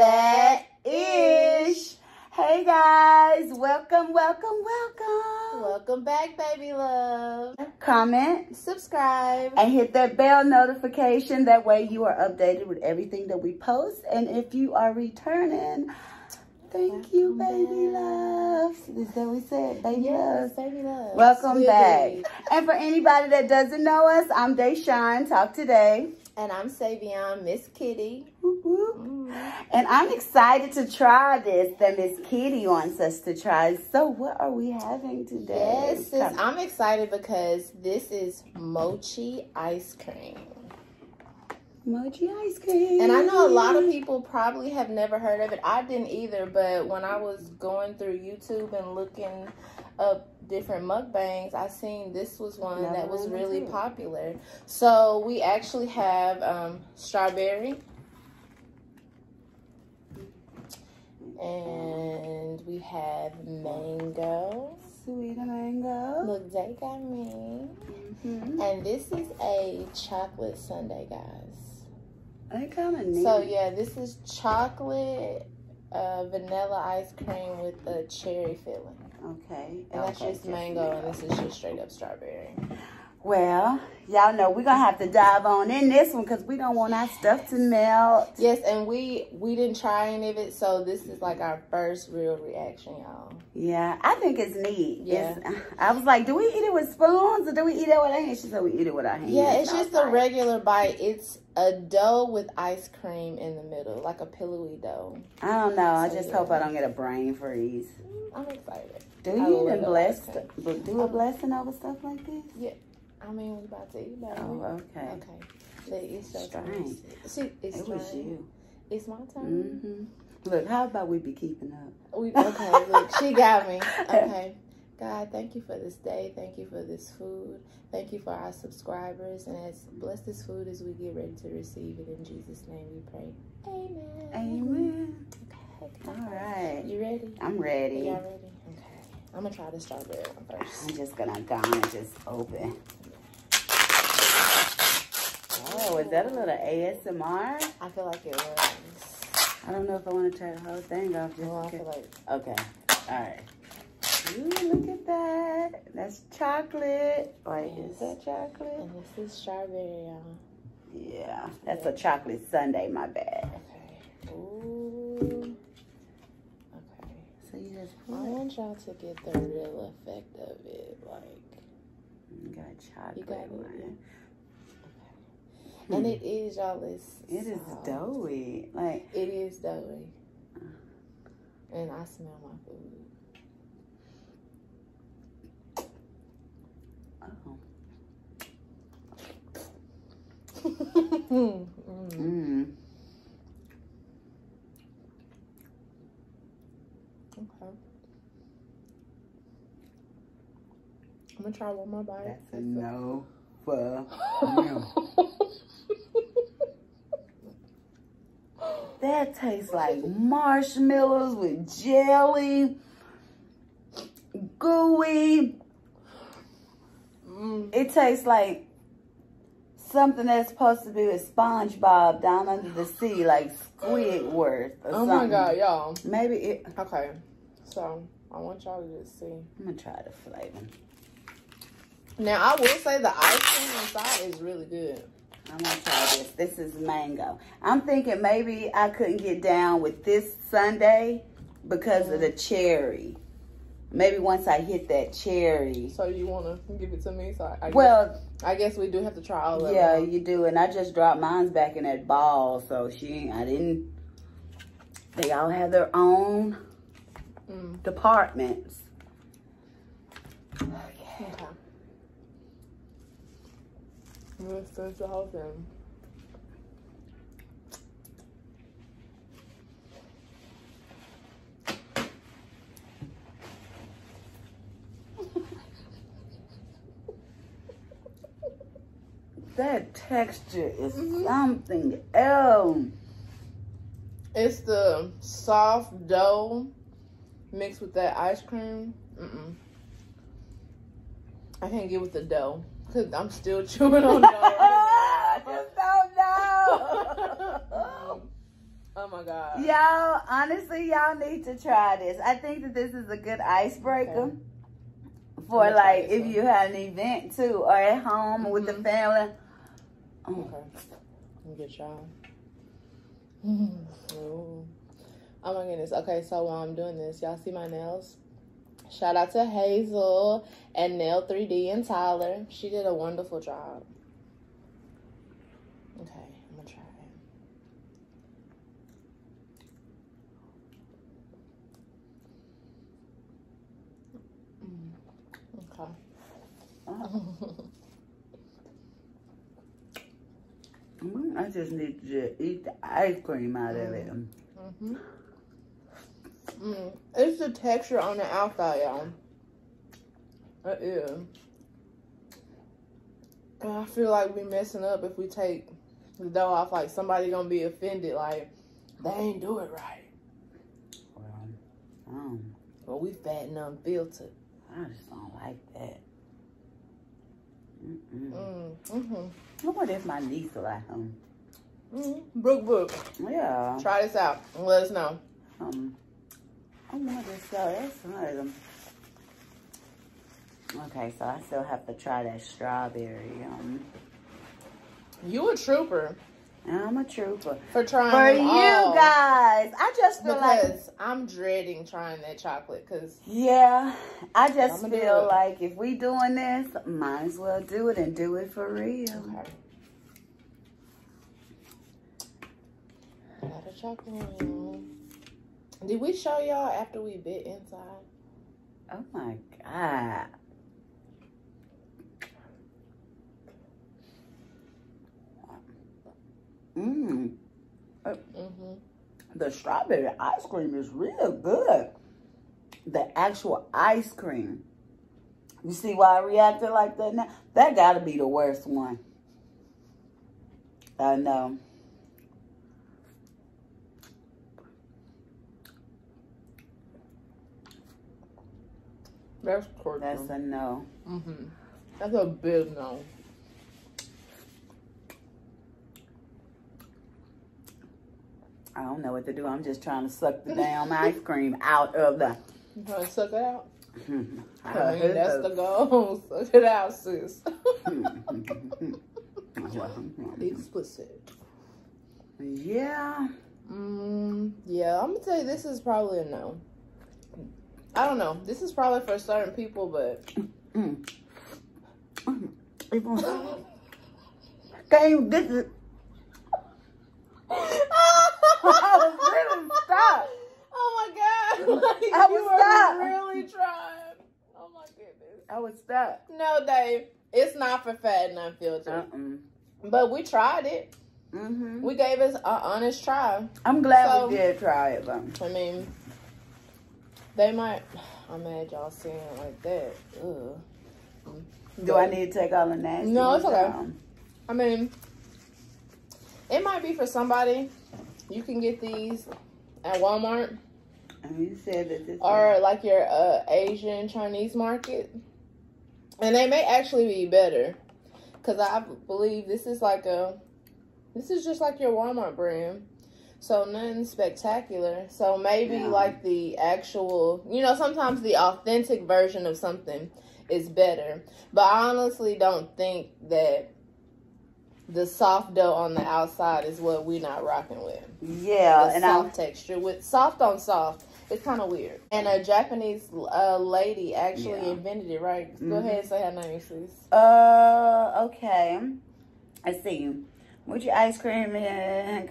That ish. Hey guys, welcome. Welcome back, baby love. Comment, subscribe, and hit that bell notification. That way you are updated with everything that we post. And if you are returning, thank you, baby love. Is that what we said? Baby love. Welcome back. And for anybody that doesn't know us, I'm Deshawn, Talk Today. And I'm Savion Miss Kitty. Whoop, whoop. And I'm excited to try this that Miss Kitty wants us to try. So what are we having today? Yes, sis, I'm excited because this is mochi ice cream. Mochi ice cream. And I know a lot of people probably have never heard of it. I didn't either, but when I was going through YouTube and looking up different mukbangs, I seen this was one that was really popular. So we actually have strawberry, and we have mango, sweet mango. Look, they got me. And this is a chocolate sundae, guys. I kind of need. So yeah, this is chocolate vanilla ice cream with a cherry filling. Okay. And that's just mango, and this is just straight up strawberry. Well, y'all know we're going to have to dive on in this one because we don't want our stuff to melt. Yes, and we didn't try any of it, so this is like our first real reaction, y'all. Yeah, I think it's neat. Yeah. I was like, do we eat it with spoons or do we eat it with our hands? She said we eat it with our hands. Yeah, it's just a regular bite. It's a dough with ice cream in the middle, like a pillowy dough. I don't know. I just hope I don't get a brain freeze. I'm excited. Do you even do a blessing over stuff like this? Yeah. I mean, we're about to eat that. Oh, okay. Okay. But it's your turn. It was you. It's my turn. Mm-hmm. Look, how about we be keeping up? Okay, look, she got me. Okay. God, thank you for this day. Thank you for this food. Thank you for our subscribers. And as bless this food as we get ready to receive it. In Jesus' name we pray. Amen. Amen. Okay. All right. You ready? I'm ready. Y'all ready? Okay. I'm going to try the strawberry one first. I'm just going to go and just open. Oh, is that a little ASMR? I feel like it was. I don't know if I want to try the whole thing off. Just I feel like... Okay. All right. Ooh, look at that. That's chocolate. Wait, is that chocolate? And this is strawberry, y'all. Yeah. That's a chocolate sundae, my bad. Okay. Ooh. Okay. So you just... I want y'all to get the real effect of it. Like... You got chocolate. You got it. And it is, y'all, it is doughy. Like it is doughy. And I smell my food. Oh. Okay. I'm gonna try one more bite. That's a no for no. That tastes like marshmallows with jelly, gooey. It tastes like something that's supposed to be with SpongeBob down under the sea, like Squidward or something. Oh my God, y'all. Maybe it... Okay, so I want y'all to just see. I'm going to try the flavor. Now, I will say the ice cream inside is really good. I'm going to try this. This is mango. I'm thinking maybe I couldn't get down with this sundae because of the cherry. Maybe once I hit that cherry. So you want to give it to me? So I guess we do have to try all of it. Yeah, you do. And I just dropped mine back in that ball. So they all have their own departments. Okay. Let's finish the whole thing. That texture is something else. It's the soft dough mixed with that ice cream. I can't get with the dough. Cause I'm still chewing on dough. I just don't know. Oh my God. Y'all, honestly, y'all need to try this. I think that this is a good icebreaker. Okay. For like if you had an event too, or at home with the family. Okay. Good job. Oh my goodness. Okay, so while I'm doing this, y'all see my nails? Shout out to Hazel and Nail3D and Tyler. She did a wonderful job. Okay, I'm gonna try it. Okay. I just need to eat the ice cream out of it. Mm-hmm. It's the texture on the outside, y'all. It is. And I feel like we messing up if we take the dough off. Like, somebody gonna be offended. Like, they ain't do it right. Well, but we fat and unfiltered. I just don't like that. I wonder if my niece will like them. Brooke. Yeah. Try this out and let us know. I want this though. That's one of them. Okay, so I still have to try that strawberry. You a trooper. I'm a trooper. For trying them all. For you guys. I just feel because I'm dreading trying that chocolate. Yeah. I just feel like if we doing this, might as well do it and do it for real. Okay. I got a chocolate. Did we show y'all after we bit inside? Oh my God. The strawberry ice cream is real good. The actual ice cream. You see why I reacted like that now? That gotta be the worst one. I know. That's torture. That's a no. That's a big no. I don't know what to do. I'm just trying to suck the damn ice cream out of the... You trying to suck it out? I mean, that's the goal. Suck it out, sis. Explicit. Yeah. Yeah, I'm going to tell you, this is probably a no. I don't know. This is probably for certain people, but... This is... I was really stuck. Oh my God. Like, I was really trying. Oh my goodness. I was stuck. No, Dave. It's not for fat and unfiltered. But we tried it. We gave it an honest try. I'm glad we did try it, though. I mean, they might. I'm mad y'all seeing it like that. Ugh. Do I need to take all the nasty? No, it's okay. I mean, it might be for somebody. You can get these at Walmart. And you said that this or like your Asian Chinese market. And they may actually be better. Because I believe this is like a, this is just like your Walmart brand. So nothing spectacular. So maybe like the actual, you know, sometimes the authentic version of something is better. But I honestly don't think that the soft dough on the outside is what we're not rocking with. Yeah. The soft texture. With soft on soft, it's kind of weird. And a Japanese lady actually invented it, right? Go ahead and say her name, sis. Okay. I see you. Mochi ice cream and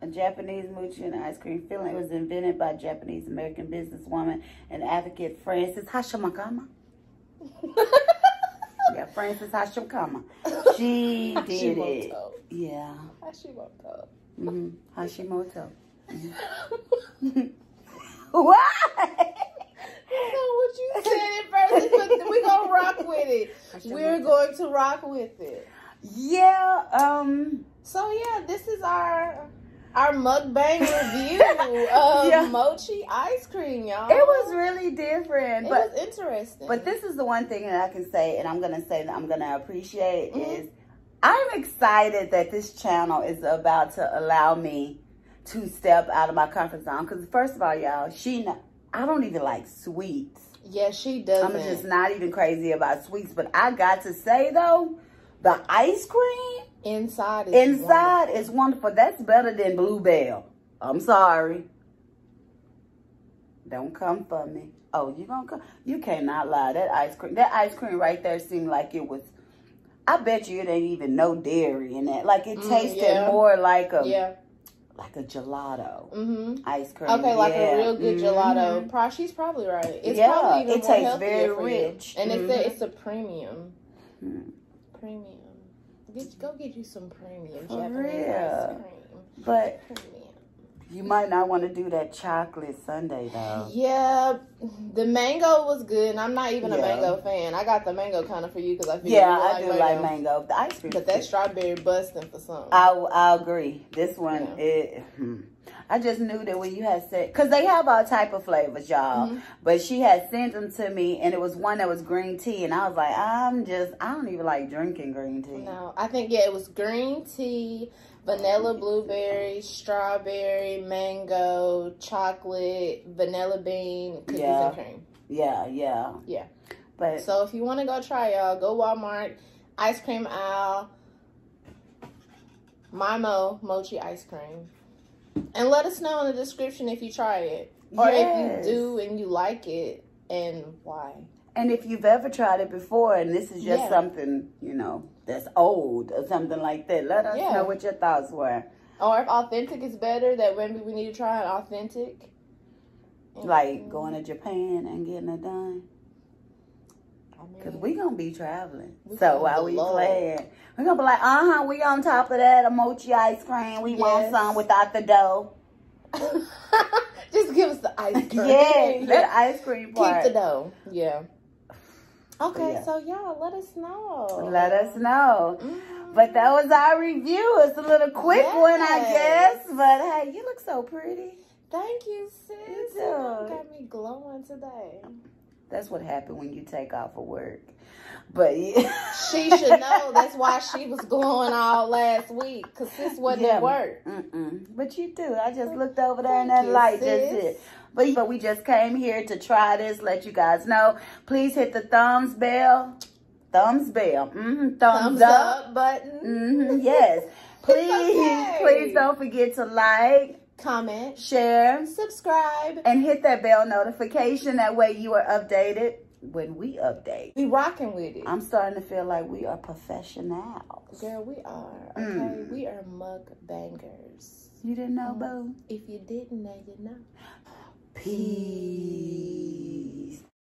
a Japanese mochi and ice cream filling was invented by Japanese-American businesswoman and advocate Frances Hashimoto. Yeah, Frances Hashimoto. She did it. Yeah. Hashimoto. Hashimoto. What? What you said at first, but we're going to rock with it. Hashimoto. We're going to rock with it. Yeah. So, yeah, this is our mukbang review of mochi ice cream, y'all. It was really different. It was interesting. But this is the one thing that I can say, and I'm going to say that I'm going to appreciate, is I'm excited that this channel is about to allow me to step out of my comfort zone. Because first of all, y'all, I don't even like sweets. Yeah, she doesn't. I'm just not even crazy about sweets. But I got to say, though, the ice cream inside is wonderful. That's better than Blue Bell. I'm sorry. Don't come for me. Oh, you gonna come? You cannot lie. That ice cream right there seemed like it was. I bet you it ain't even no dairy in that. Like it tasted more like a gelato ice cream. Okay, like a real good gelato. She's probably right. It's probably even more healthier. It tastes very rich, and it's a premium. Premium. Go get you some premium Japanese ice cream. But you might not want to do that chocolate sundae, though. Yeah, the mango was good, and I'm not even a mango fan. I got the mango kind of for you because I feel I do like mango. The ice cream, but that strawberry busting for something. I agree. This one, I just knew that when you had said, because they have all type of flavors, y'all. But she had sent them to me, and it was one that was green tea, and I was like, I don't even like drinking green tea. No, I think it was green tea, vanilla blueberry, strawberry, mango, chocolate, vanilla bean, cookies and cream. Yeah. But so if you want to go try, y'all, go Walmart, ice cream aisle, Mimo Mochi ice cream. And let us know in the description if you try it. Or if you do and you like it and why. And if you've ever tried it before and this is just something, you know, that's old or something like that. Let us know what your thoughts were. Or if authentic is better, that maybe we need to try an authentic. Like going to Japan and getting it done. Because we're going to be traveling. So while we glad, we're going to be like, we on top of that, a mochi ice cream. We want some without the dough. Just give us the ice cream. That ice cream part. Keep the dough. Yeah. Okay, so y'all, let us know. Let us know. But that was our review. It's a little quick one, I guess. But hey, you look so pretty. Thank you, sis. You too. You got me glowing today. That's what happened when you take off of work. But she should know. That's why she was glowing all last week. Because sis wasn't at work. But you do. I just looked over there and that light. That's it. But we just came here to try this. Let you guys know. Please hit the thumbs bell. Thumbs up button. Yes. Please don't forget to like, comment, share, subscribe, and hit that bell notification. That way you are updated when we update. We rocking with it. I'm starting to feel like we are professionals. Girl, we are. Okay, we are mukbangers. You didn't know, boo? If you didn't know, you know. Peace.